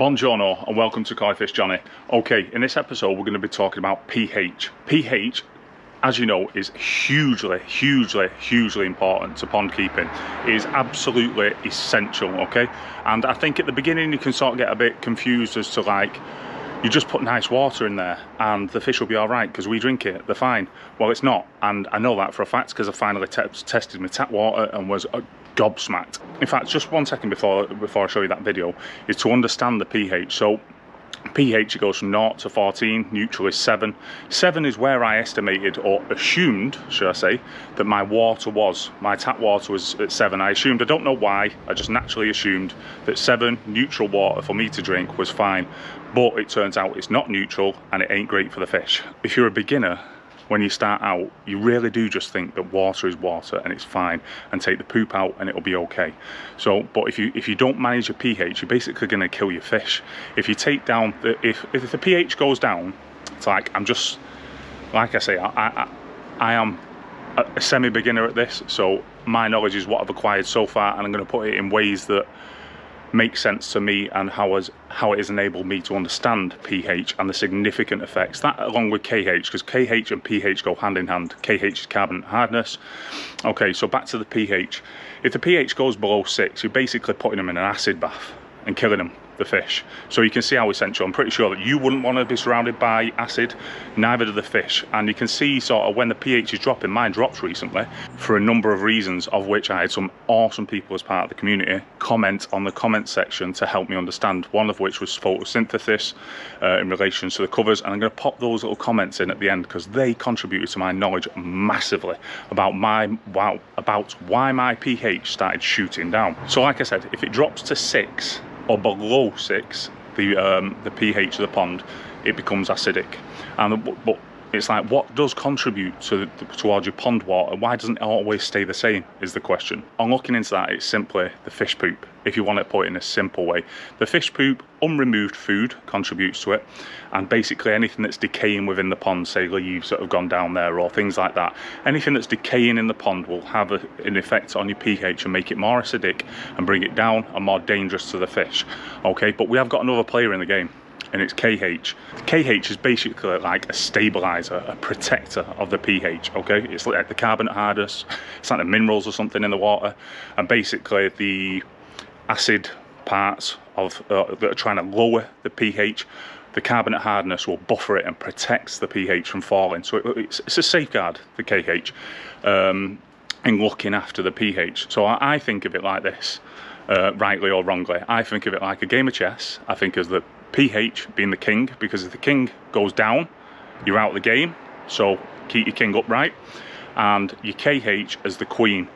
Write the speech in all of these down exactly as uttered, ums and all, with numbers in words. Buongiorno and welcome to Koi Fish Johnny. Okay, in this episode we're going to be talking about pH. pH, as you know, is hugely, hugely, hugely important to pond keeping. It is absolutely essential, okay? And I think at the beginning you can sort of get a bit confused as to, like, you just put nice water in there and the fish will be all right because we drink it, they're fine. Well, it's not, and I know that for a fact because I finally te tested my tap water and was a gobsmacked. In fact, just one second before before I show you that video is to understand the pH. So pH, it goes from zero to fourteen, neutral is seven. seven is where I estimated, or assumed, should I say, that my water was. My tap water was at seven. I assumed, I don't know why, I just naturally assumed that seven neutral water for me to drink was fine. But it turns out it's not neutral and it ain't great for the fish. If you're a beginner, when you start out, you really do just think that water is water and it's fine, and take the poop out and it'll be okay. So, but if you if you don't manage your pH, you're basically going to kill your fish. If you take down, the, if, if the pH goes down, it's like, I'm just, like I say, I, I, I am a semi-beginner at this, so my knowledge is what I've acquired so far, and I'm going to put it in ways that make sense to me and how has how it has enabled me to understand pH and the significant effects that, along with K H, because K H and pH go hand in hand. K H is carbonate hardness. Okay, so back to the pH. If the pH goes below six, you're basically putting them in an acid bath and killing them, the fish. So you can see how essential. I'm pretty sure that you wouldn't want to be surrounded by acid, neither do the fish. And you can see sort of when the pH is dropping. Mine dropped recently for a number of reasons, of which I had some awesome people as part of the community comment on the comment section to help me understand, one of which was photosynthesis uh, in relation to the covers. And I'm going to pop those little comments in at the end because they contributed to my knowledge massively about my wow about why my pH started shooting down. So like I said, if it drops to six or below six, the um, the pH of the pond, it becomes acidic. And but it's like, what does contribute to the, towards your pond water? Why doesn't it always stay the same, is the question. On looking into that, it's simply the fish poop, if you want to put it in a simple way. The fish poop, unremoved food, contributes to it, and basically anything that's decaying within the pond, say leaves that have gone down there or things like that, anything that's decaying in the pond will have a, an effect on your pH and make it more acidic and bring it down and more dangerous to the fish. Okay, but we have got another player in the game, and it's K H. K H is basically like a stabilizer, a protector of the pH, okay? It's like the carbonate hardness, it's like the minerals or something in the water, and basically the acid parts of uh, that are trying to lower the pH, the carbonate hardness will buffer it and protects the pH from falling. So it, it's, it's a safeguard, the K H, um, in looking after the pH. So I, I think of it like this, uh, rightly or wrongly. I think of it like a game of chess. I think of the pH being the king, because if the king goes down, you're out of the game, so keep your king upright, and your K H as the queen.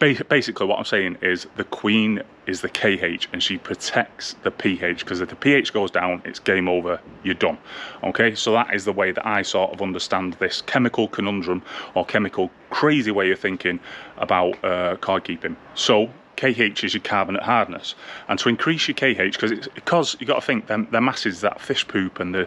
Basically what I'm saying is the queen is the K H, and she protects the pH, because if the pH goes down, it's game over, you're done. Okay, so that is the way that I sort of understand this chemical conundrum, or chemical crazy way of thinking about uh, cod keeping. So K H is your carbonate hardness, and to increase your K H, because it's because you got to think them the masses, that fish poop and the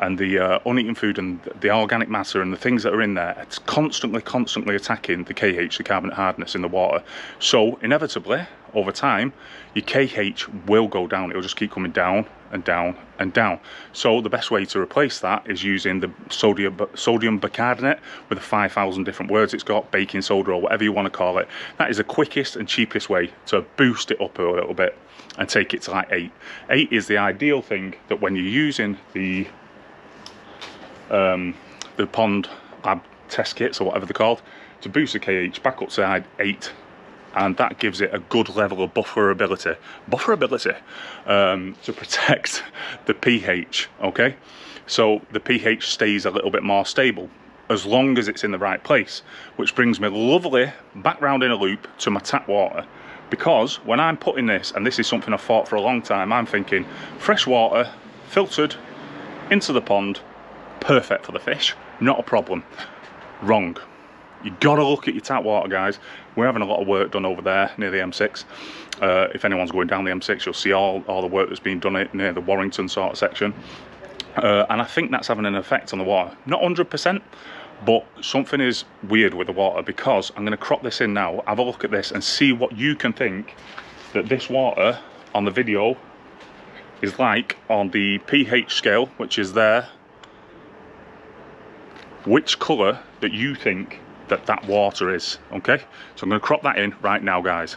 and the uh, uneaten food and the organic matter and the things that are in there, it's constantly constantly attacking the K H, the carbonate hardness in the water. So inevitably over time your K H will go down, it'll just keep coming down and down and down. So the best way to replace that is using the sodium sodium bicarbonate with the five thousand different words it's got, baking soda or whatever you want to call it. That is the quickest and cheapest way to boost it up a little bit and take it to like eight. Eight is the ideal thing that when you're using the um, the pond lab test kits or whatever they're called to boost the K H back up to eight. And that gives it a good level of bufferability, bufferability um, to protect the pH, okay? So the pH stays a little bit more stable, as long as it's in the right place, which brings me lovely back round in a loop to my tap water. Because when I'm putting this, and this is something I've thought for a long time, I'm thinking fresh water, filtered, into the pond, perfect for the fish, not a problem. Wrong. You gotta look at your tap water, guys. We're having a lot of work done over there near the M six. Uh, if anyone's going down the M six, you'll see all, all the work that's been done near the Warrington sort of section. Uh, and I think that's having an effect on the water. Not one hundred percent, but something is weird with the water, because I'm gonna crop this in now, have a look at this and see what you can think that this water on the video is like on the pH scale, which is there, which colour that you think that that water is, okay? So I'm going to crop that in right now, guys.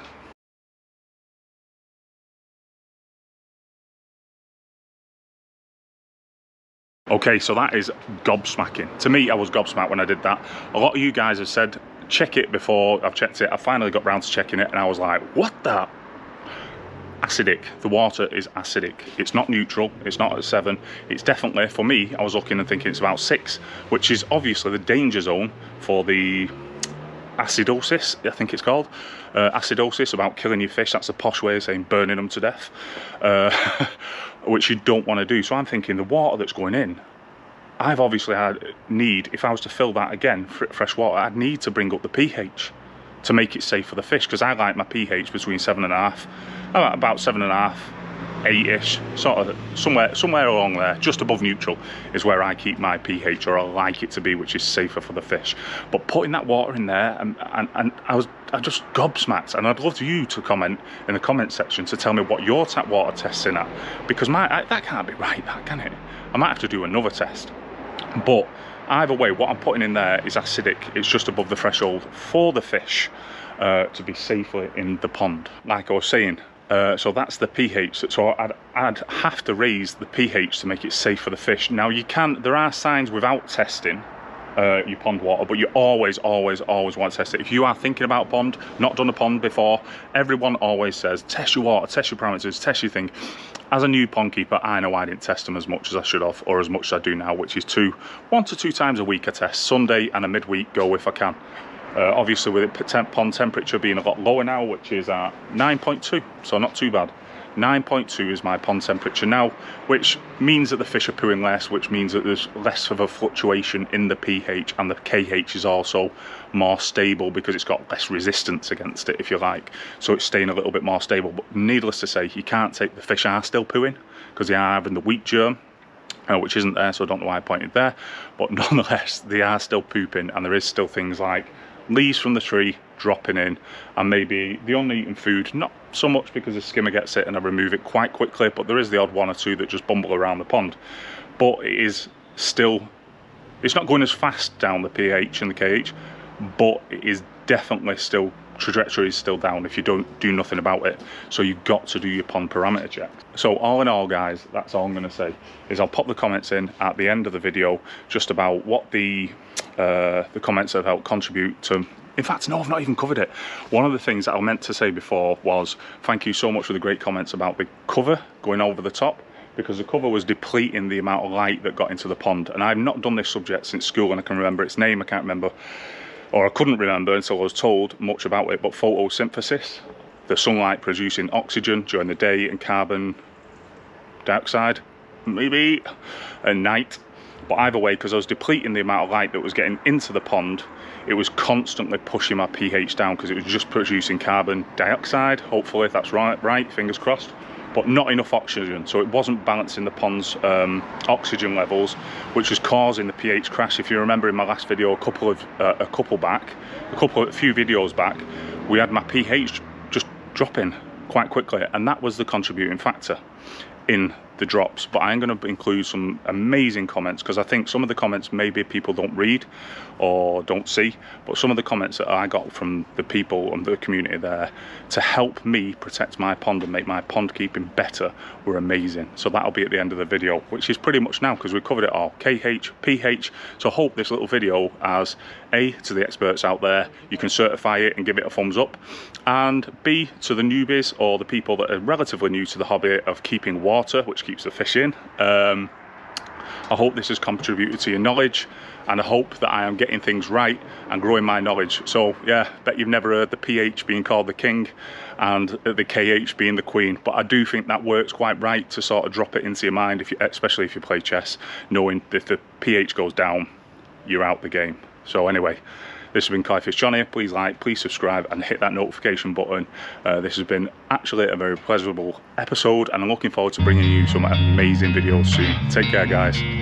Okay, so that is gobsmacking. To me, I was gobsmacked when I did that. A lot of you guys have said, check it before I've checked it. I finally got round to checking it, and I was like, what the? Acidic. The water is acidic. It's not neutral. It's not at seven. It's definitely, for me, I was looking and thinking it's about six, which is obviously the danger zone for the acidosis, I think it's called. Uh, acidosis, about killing your fish. That's a posh way of saying burning them to death. Uh, which you don't want to do. So I'm thinking the water that's going in, I've obviously had need, if I was to fill that again, fresh water, I'd need to bring up the pH to make it safe for the fish, because I like my pH between seven and a half, about seven and a half, eight-ish, sort of somewhere, somewhere along there, just above neutral is where I keep my pH, or I like it to be, which is safer for the fish. But putting that water in there, and, and, and I was I just gobsmacked, and I'd love you to comment in the comment section to tell me what your tap water test's in at, because my I, that can't be right, that can it? I might have to do another test. But either way, what I'm putting in there is acidic. It's just above the threshold for the fish uh, to be safely in the pond, like I was saying. Uh, so that's the pH. So I'd, I'd have to raise the pH to make it safe for the fish. Now you can, there are signs without testing uh, your pond water, but you always, always, always want to test it. If you are thinking about pond, not done a pond before, everyone always says, test your water, test your parameters, test your thing. As a new pond keeper, I know I didn't test them as much as I should have, or as much as I do now, which is two, one to two times a week I test, Sunday and a midweek go if I can. Uh, obviously with it, temp pond temperature being a lot lower now, which is at nine point two, so not too bad. nine point two is my pond temperature now, which means that the fish are pooing less, which means that there's less of a fluctuation in the pH, and the K H is also more stable because it's got less resistance against it, if you like. So it's staying a little bit more stable, but needless to say, you can't take, the fish are still pooing because they are having the wheat germ, Uh, which isn't there, so I don't know why I pointed there, but nonetheless they are still pooping, and there is still things like leaves from the tree dropping in, and maybe the uneaten food, not so much because the skimmer gets it and I remove it quite quickly, but there is the odd one or two that just bumble around the pond. But it is still, it's not going as fast down the pH and the K H, but it is definitely still, trajectory is still down if you don't do nothing about it. So you've got to do your pond parameter check. So all in all, guys, that's all I'm going to say, is I'll pop the comments in at the end of the video just about what the uh the comments have helped contribute to. In fact, no, I've not even covered it. One of the things that I meant to say before was thank you so much for the great comments about the cover going over the top, because the cover was depleting the amount of light that got into the pond. And I've not done this subject since school, and I can remember its name, I can't remember, or I couldn't remember until I was told much about it, but photosynthesis, the sunlight producing oxygen during the day and carbon dioxide, maybe, at night. But either way, because I was depleting the amount of light that was getting into the pond, it was constantly pushing my pH down because it was just producing carbon dioxide, hopefully, if that's right, right, fingers crossed, but not enough oxygen. So it wasn't balancing the pond's um, oxygen levels, which was causing the pH crash. If you remember in my last video, a couple of uh, a couple back, a couple a few videos back, we had my pH just dropping quite quickly, and that was the contributing factor in the drops. But I'm going to include some amazing comments, because I think some of the comments maybe people don't read or don't see, but some of the comments that I got from the people and the community there to help me protect my pond and make my pond keeping better were amazing. So that'll be at the end of the video, which is pretty much now, because we've covered it all, K H, pH. So I hope this little video, as A, to the experts out there, you can certify it and give it a thumbs up, and B, to the newbies or the people that are relatively new to the hobby of keeping water, which keeps the fish in, um, I hope this has contributed to your knowledge, and I hope that I am getting things right and growing my knowledge. So yeah, bet you've never heard the pH being called the king and the K H being the queen, but I do think that works quite right to sort of drop it into your mind, if you, especially if you play chess, knowing that if the pH goes down, you're out the game. So anyway, this has been Koi Fish Johnny. Please like, please subscribe, and hit that notification button. Uh, this has been actually a very pleasurable episode, and I'm looking forward to bringing you some amazing videos soon. Take care, guys.